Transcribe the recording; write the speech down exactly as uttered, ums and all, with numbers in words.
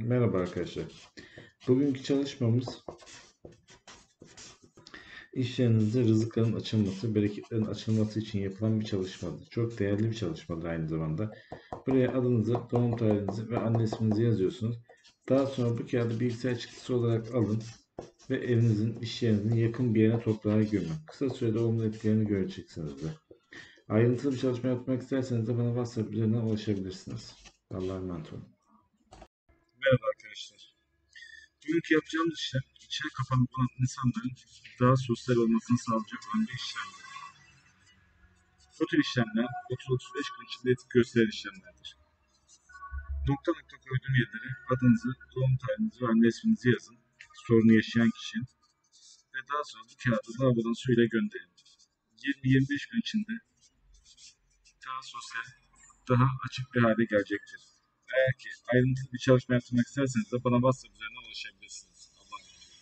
Merhaba arkadaşlar. Bugünkü çalışmamız iş yerinizde rızıkların açılması, bereketlerin açılması için yapılan bir çalışmadır. Çok değerli bir çalışmadır aynı zamanda. Buraya adınızı, doğum tarihinizi ve anne isminizi yazıyorsunuz. Daha sonra bu kağıdı bilgisayar çıktısı olarak alın ve evinizin, iş yerinizin yakın bir yerine toprağa gömün. Kısa sürede olumlu etkilerini göreceksiniz de. Ayrıntılı bir çalışma yapmak isterseniz de bana WhatsApp üzerinden ulaşabilirsiniz. Allah'a emanet olun. Merhaba arkadaşlar. Bugünkü yapacağımız işlem, içine kapanıp olan insanların daha sosyal olmasını sağlayacak önemli işlemler. Bu tür işlemler otuz otuz beş gün içinde etkili gösteren işlemlerdir. Nokta nokta koyduğum yerlere adınızı, doğum tarihinizi ve anne isminizi yazın. Sorunu yaşayan kişi ve daha sonra bu kağıdı lavabodan suyla gönderin. yirmi yirmi beş gün içinde daha sosyal, daha açık bir hale gelecektir. Eğer ki ayrıntılı bir çalışma yapmak isterseniz de bana WhatsApp üzerinden ulaşabilirsiniz. Allah'a emanet olun.